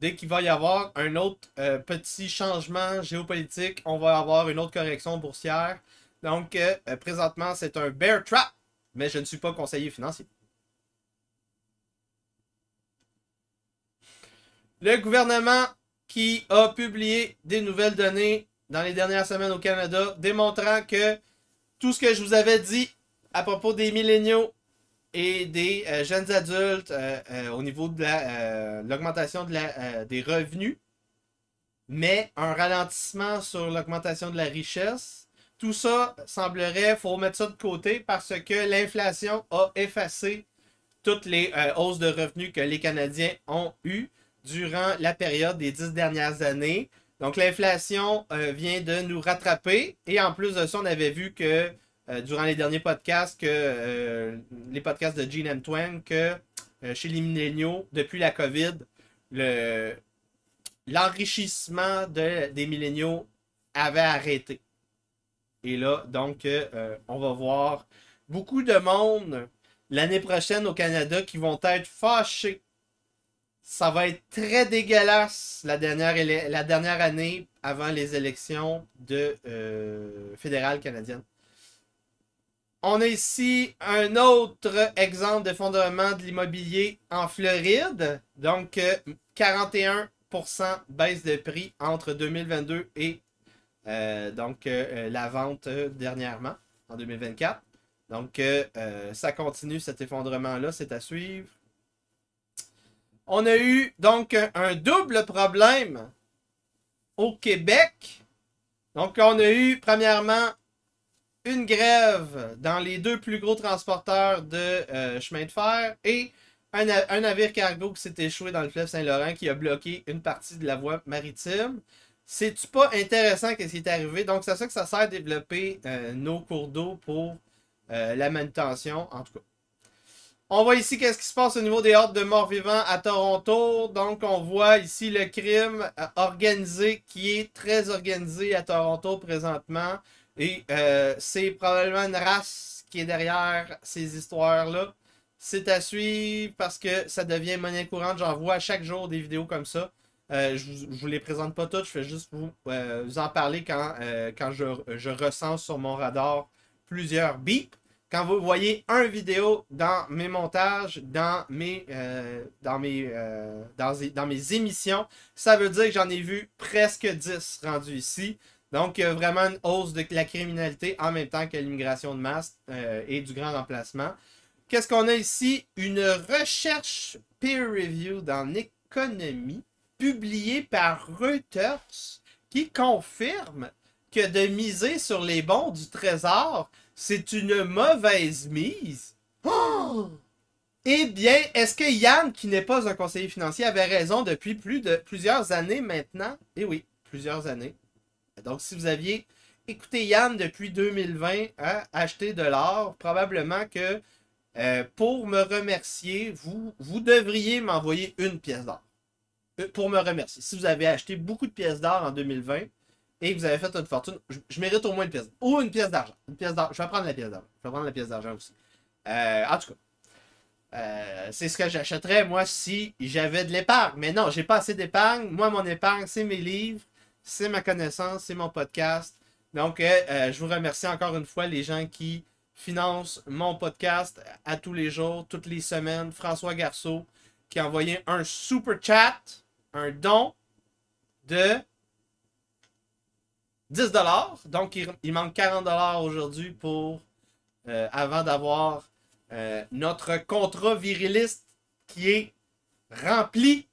Dès qu'il va y avoir un autre euh, petit changement géopolitique, on va avoir une autre correction boursière. Donc, euh, présentement, c'est un bear trap, mais je ne suis pas conseiller financier. Le gouvernement qui a publié des nouvelles données dans les dernières semaines au Canada, démontrant que tout ce que je vous avais dit à propos des milléniaux et des euh, jeunes adultes euh, euh, au niveau de l'augmentation la, euh, de la, euh, des revenus, mais un ralentissement sur l'augmentation de la richesse, tout ça semblerait, il faut mettre ça de côté parce que l'inflation a effacé toutes les euh, hausses de revenus que les Canadiens ont eues durant la période des dix dernières années. Donc, l'inflation euh, vient de nous rattraper. Et en plus de ça, on avait vu que, euh, durant les derniers podcasts, que euh, les podcasts de Gene M. Twain, que euh, chez les milléniaux, depuis la COVID, le, l'enrichissement de, des milléniaux avait arrêté. Et là, donc, euh, on va voir beaucoup de monde l'année prochaine au Canada qui vont être fâchés. Ça va être très dégueulasse la dernière, la dernière année avant les élections de, euh, fédérales canadiennes. On a ici un autre exemple de d'effondrement de l'immobilier en Floride. Donc, euh, quarante et un pour cent baisse de prix entre deux mille vingt-deux et euh, donc, euh, la vente dernièrement, en deux mille vingt-quatre. Donc, euh, euh, ça continue cet effondrement-là, c'est à suivre. On a eu donc un double problème au Québec. Donc, on a eu premièrement une grève dans les deux plus gros transporteurs de euh, chemin de fer et un, un navire cargo qui s'est échoué dans le fleuve Saint-Laurent qui a bloqué une partie de la voie maritime. C'est-tu pas intéressant qu'est-ce qui est arrivé? Donc, c'est ça que ça sert à développer euh, nos cours d'eau pour euh, la manutention, en tout cas. On voit ici qu'est-ce qui se passe au niveau des hordes de morts vivants à Toronto. Donc, on voit ici le crime organisé qui est très organisé à Toronto présentement. Et euh, c'est probablement une race qui est derrière ces histoires-là. C'est à suivre parce que ça devient monnaie courante. J'en vois chaque jour des vidéos comme ça. Euh, je ne vous, vous les présente pas toutes. Je fais juste vous, euh, vous en parler quand, euh, quand je, je recense sur mon radar plusieurs bips. Quand vous voyez un vidéo dans mes montages, dans mes, euh, dans mes, euh, dans, dans mes émissions, ça veut dire que j'en ai vu presque dix rendus ici. Donc, euh, vraiment une hausse de la criminalité en même temps que l'immigration de masse euh, et du grand remplacement. Qu'est-ce qu'on a ici? Une recherche peer review dans l'économie publiée par Reuters qui confirme que de miser sur les bons du Trésor, c'est une mauvaise mise. Oh! Eh bien, est-ce que Yann, qui n'est pas un conseiller financier, avait raison depuis plus de plusieurs années maintenant? Eh oui, plusieurs années. Donc, si vous aviez écouté Yann depuis deux mille vingt, hein, acheter de l'or, probablement que euh, pour me remercier, vous, vous devriez m'envoyer une pièce d'or. Euh, pour me remercier. Si vous avez acheté beaucoup de pièces d'or en deux mille vingt, et que vous avez fait une fortune, je, je mérite au moins une pièce. Ou une pièce d'argent. Une pièce d'argent. Je vais prendre la pièce d'argent. Je vais prendre la pièce d'argent aussi. Euh, en tout cas. Euh, c'est ce que j'achèterais, moi, si j'avais de l'épargne. Mais non, j'ai pas assez d'épargne. Moi, mon épargne, c'est mes livres, c'est ma connaissance, c'est mon podcast. Donc, euh, je vous remercie encore une fois, les gens qui financent mon podcast à tous les jours, toutes les semaines. François Garceau, qui a envoyé un super chat, un don de dix dollars. Donc, il, il manque quarante dollars aujourd'hui pour, euh, avant d'avoir... Euh, notre contrat viriliste qui est rempli.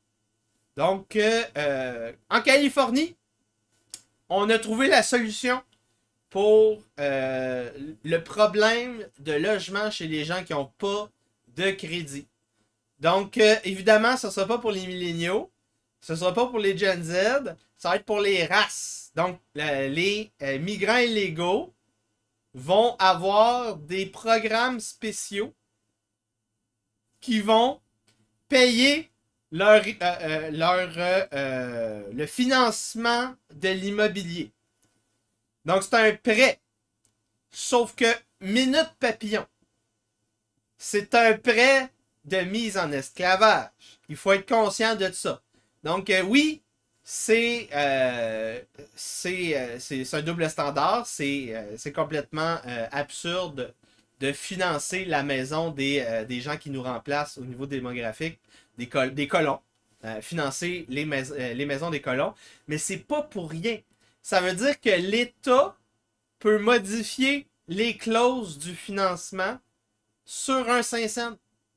Donc, euh, euh, en Californie, on a trouvé la solution pour euh, le problème de logement chez les gens qui n'ont pas de crédit. Donc, euh, évidemment, ce ne sera pas pour les milléniaux, ce ne sera pas pour les Gen Z, ça va être pour les races. Donc, euh, les euh, migrants illégaux vont avoir des programmes spéciaux qui vont payer leur, euh, euh, leur, euh, euh, le financement de l'immobilier. Donc, c'est un prêt. Sauf que, minute papillon, c'est un prêt de mise en esclavage. Il faut être conscient de ça. Donc, euh, oui, C'est euh, euh, un double standard, c'est euh, complètement euh, absurde de financer la maison des, euh, des gens qui nous remplacent au niveau démographique, des, col des colons, euh, financer les, mais euh, les maisons des colons, mais c'est pas pour rien. Ça veut dire que l'État peut modifier les clauses du financement sur un cinq cents,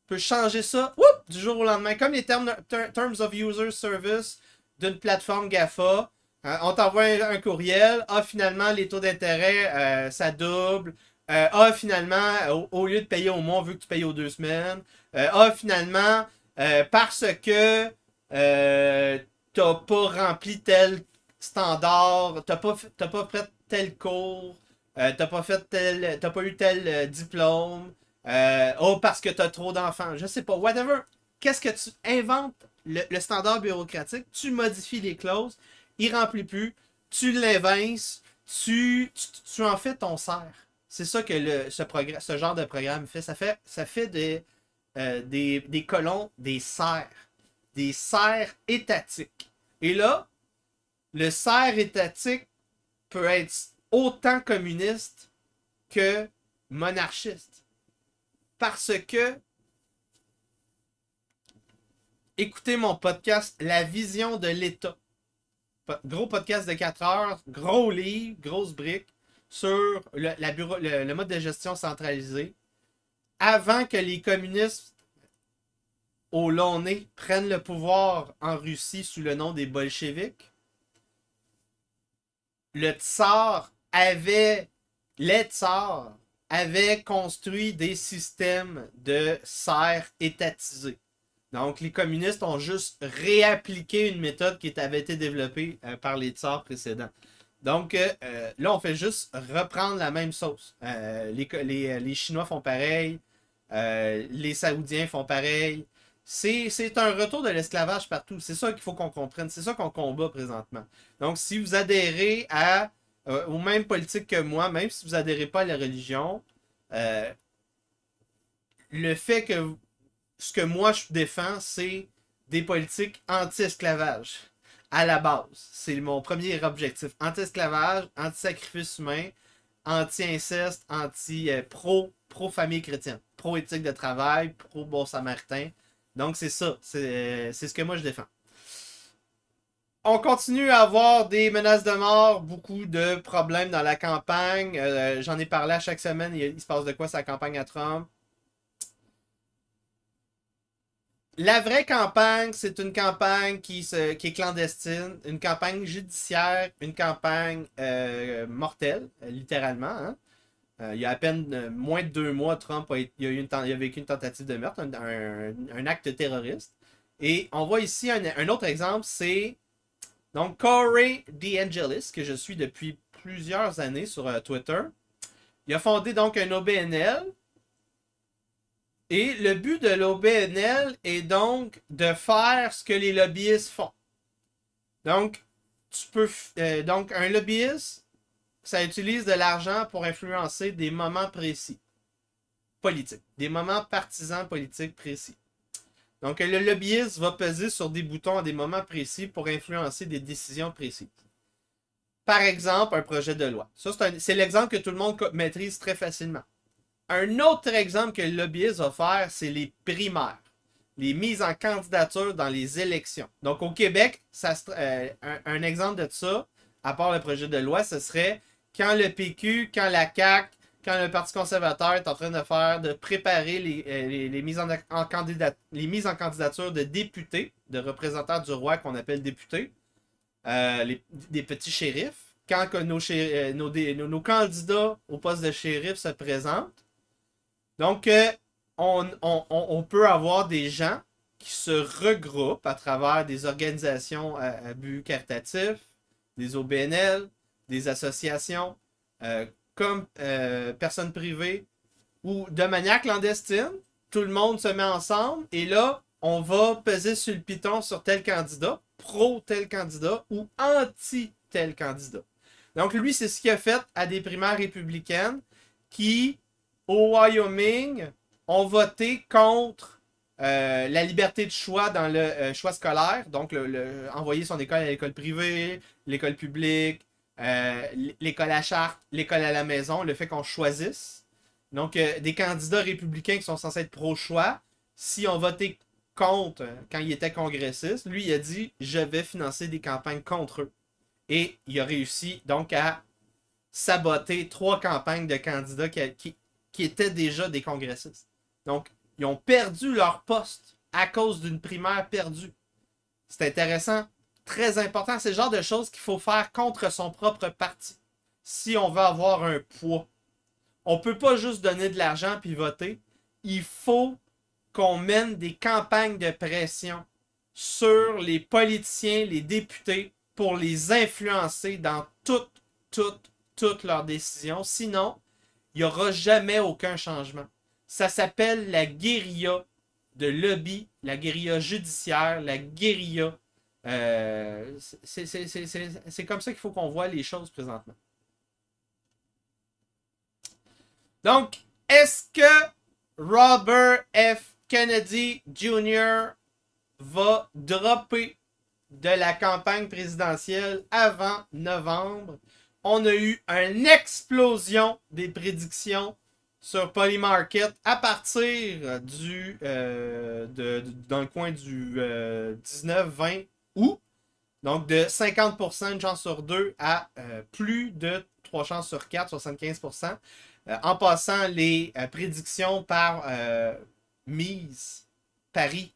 peut changer ça whoop, du jour au lendemain, comme les termes, ter Terms of User Service d'une plateforme GAFA, hein, on t'envoie un, un courriel, ah finalement les taux d'intérêt euh, ça double, euh, ah finalement au, au lieu de payer au mois on veut que tu payes aux deux semaines, euh, ah finalement euh, parce que euh, t'as pas rempli tel standard, t'as pas t'as pas fait tel cours, euh, t'as pas fait tel t'as pas eu tel euh, diplôme, euh, oh parce que t'as trop d'enfants, je sais pas, whatever. Qu'est-ce que tu inventes? Le, le standard bureaucratique, tu modifies les clauses, il ne remplit plus, tu l'évinces, tu, tu, tu en fais ton cerf. C'est ça que le, ce, ce genre de programme fait. Ça fait, ça fait des, euh, des, des colons, des serfs, des serfs étatiques. Et là, le serf étatique peut être autant communiste que monarchiste. Parce que écoutez mon podcast « La vision de l'État ». Gros podcast de quatre heures, gros livre, grosse brique sur le, la bureau, le, le mode de gestion centralisé. Avant que les communistes au long nez prennent le pouvoir en Russie sous le nom des bolcheviks, le tsar avait, les tsars avaient construit des systèmes de serfs étatisés. Donc, les communistes ont juste réappliqué une méthode qui avait été développée euh, par les tsars précédents. Donc, euh, là, on fait juste reprendre la même sauce. Euh, les, les, les Chinois font pareil, euh, les Saoudiens font pareil. C'est un retour de l'esclavage partout. C'est ça qu'il faut qu'on comprenne. C'est ça qu'on combat présentement. Donc, si vous adhérez à, euh, aux mêmes politiques que moi, même si vous n'adhérez pas à la religion, euh, le fait que vous... Ce que moi, je défends, c'est des politiques anti-esclavage, à la base. C'est mon premier objectif. Anti-esclavage, anti-sacrifice humain, anti-inceste, anti-pro-famille chrétienne, pro-éthique de travail, pro-bon samaritain. Donc, c'est ça. C'est ce que moi, je défends. On continue à avoir des menaces de mort, beaucoup de problèmes dans la campagne. Euh, J'en ai parlé à chaque semaine. Il, il se passe de quoi sur la campagne à Trump? La vraie campagne, c'est une campagne qui, se, qui est clandestine, une campagne judiciaire, une campagne euh, mortelle, littéralement. Hein? Euh, il y a à peine euh, moins de deux mois, Trump a, il a, eu une, il a vécu une tentative de meurtre, un, un, un acte terroriste. Et on voit ici un, un autre exemple, c'est donc Corey DeAngelis, que je suis depuis plusieurs années sur euh, Twitter. Il a fondé donc un O B N L. Et le but de l'O B N L est donc de faire ce que les lobbyistes font. Donc, tu peux, euh, donc un lobbyiste, ça utilise de l'argent pour influencer des moments précis. politiques, des moments partisans politiques précis. Donc, le lobbyiste va peser sur des boutons à des moments précis pour influencer des décisions précises. Par exemple, un projet de loi. Ça, c'est l'exemple que tout le monde maîtrise très facilement. Un autre exemple que le lobbyiste va faire, c'est les primaires, les mises en candidature dans les élections. Donc, au Québec, ça, euh, un, un exemple de ça, à part le projet de loi, ce serait quand le P Q, quand la C A Q, quand le Parti conservateur est en train de faire, de préparer les, les, les, mises, en, en candidat, les mises en candidature de députés, de représentants du roi qu'on appelle députés, euh, les, des petits shérifs, quand que nos, shérif, nos, nos, nos candidats au poste de shérif se présentent. Donc, euh, on, on, on peut avoir des gens qui se regroupent à travers des organisations à, à but caritatif, des O B N L, des associations, euh, comme euh, personnes privées ou de manière clandestine, tout le monde se met ensemble et là, on va peser sur le piton sur tel candidat, pro tel candidat ou anti tel candidat. Donc lui, c'est ce qu'il a fait à des primaires républicaines qui, au Wyoming, ont voté contre euh, la liberté de choix dans le euh, choix scolaire, donc le, le, envoyer son école à l'école privée, l'école publique, Euh, l'école à charte, l'école à la maison, le fait qu'on choisisse. Donc, euh, des candidats républicains qui sont censés être pro-choix, si on votait contre quand il était congressiste, lui, il a dit « Je vais financer des campagnes contre eux ». Et il a réussi donc à saboter trois campagnes de candidats qui, qui, qui étaient déjà des congressistes. Donc, ils ont perdu leur poste à cause d'une primaire perdue. C'est intéressant. Très important, c'est le genre de choses qu'il faut faire contre son propre parti. Si on veut avoir un poids, on ne peut pas juste donner de l'argent puis voter. Il faut qu'on mène des campagnes de pression sur les politiciens, les députés, pour les influencer dans toutes, toutes, toutes leurs décisions. Sinon, il n'y aura jamais aucun changement. Ça s'appelle la guérilla de lobby, la guérilla judiciaire, la guérilla. Euh, c'est comme ça qu'il faut qu'on voit les choses présentement. Donc, est-ce que Robert F. Kennedy Junior va dropper de la campagne présidentielle avant novembre? On a eu une explosion des prédictions sur Polymarket à partir du euh, de, de, dans le coin du euh, dix-neuf vingt. Ou, donc de cinquante pour cent, une chance sur deux, à euh, plus de trois chances sur quatre, soixante-quinze pour cent, euh, en passant les euh, prédictions par euh, mise, paris,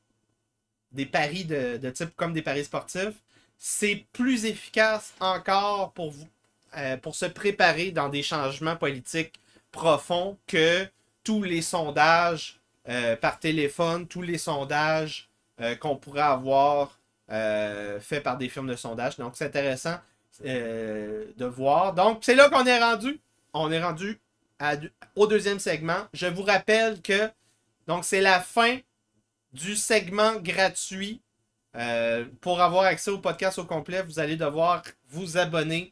des paris de, de type comme des paris sportifs, c'est plus efficace encore pour, vous, euh, pour se préparer dans des changements politiques profonds que tous les sondages euh, par téléphone, tous les sondages euh, qu'on pourrait avoir Euh, fait par des firmes de sondage. Donc, c'est intéressant euh, de voir. Donc, c'est là qu'on est rendu. On est rendu à, au deuxième segment. Je vous rappelle que donc c'est la fin du segment gratuit. Euh, pour avoir accès au podcast au complet, vous allez devoir vous abonner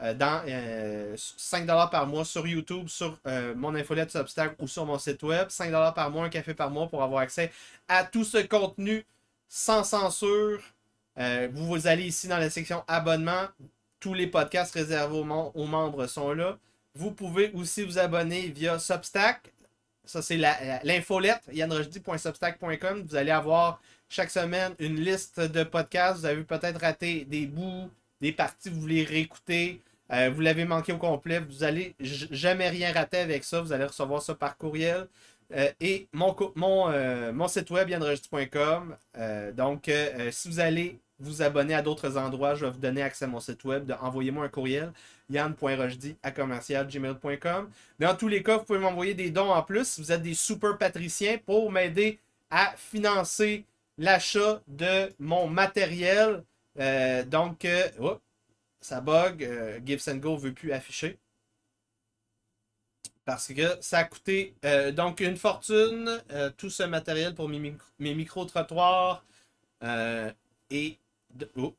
euh, dans euh, cinq dollars par mois sur YouTube, sur euh, mon infolette Substack ou sur mon site web. cinq dollars par mois, un café par mois pour avoir accès à tout ce contenu sans censure. Euh, vous, vous allez ici dans la section abonnement. Tous les podcasts réservés aux, mem aux membres sont là. Vous pouvez aussi vous abonner via Substack. Ça, c'est l'infolette, yann roshdy point substack point com. Vous allez avoir chaque semaine une liste de podcasts. Vous avez peut-être raté des bouts, des parties, vous voulez réécouter. Euh, vous l'avez manqué au complet. Vous n'allez jamais rien rater avec ça. Vous allez recevoir ça par courriel. Euh, et mon, mon, euh, mon site web, yann roshdy point com. Euh, donc, euh, si vous allez vous abonner à d'autres endroits, je vais vous donner accès à mon site web. Envoyez-moi un courriel, yann point roshdy arobase commercial gmail point com. Dans tous les cas, vous pouvez m'envoyer des dons en plus si vous êtes des super patriciens pour m'aider à financer l'achat de mon matériel. Euh, donc, euh, oh, ça bug. Euh, Gibson Go ne veut plus afficher. Parce que ça a coûté euh, donc une fortune, euh, tout ce matériel pour mes, mi mes micro-trottoirs euh, et... De... Oh.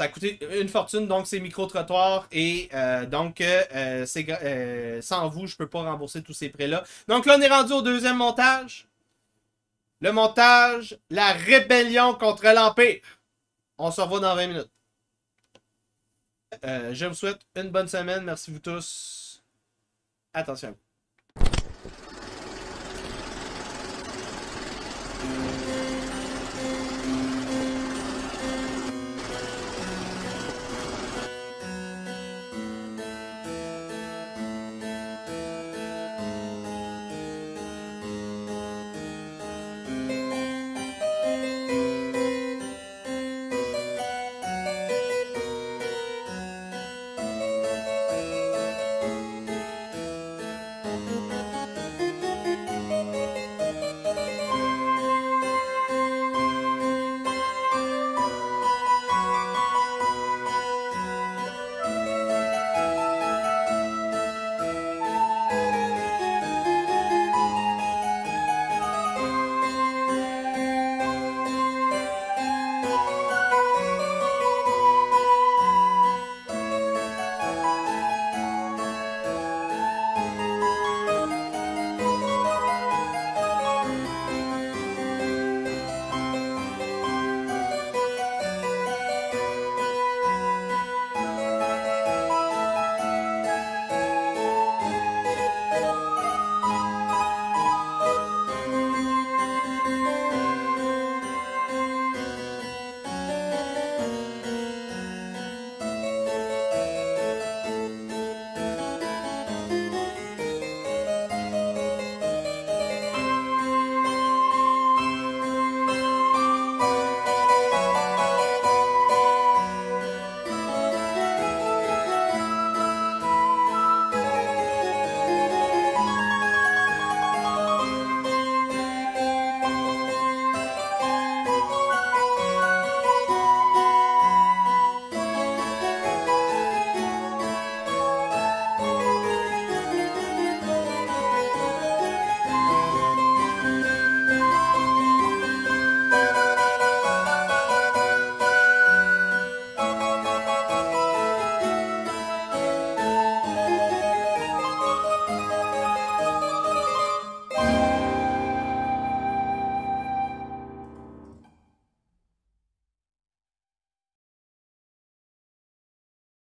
Ça a coûté une fortune, donc ces micro-trottoirs, et euh, donc euh, c'est, euh, sans vous, je ne peux pas rembourser tous ces prêts-là. Donc là, on est rendu au deuxième montage. Le montage, la rébellion contre l'Empire. On se revoit dans vingt minutes. Euh, je vous souhaite une bonne semaine. Merci vous tous. Attention à vous.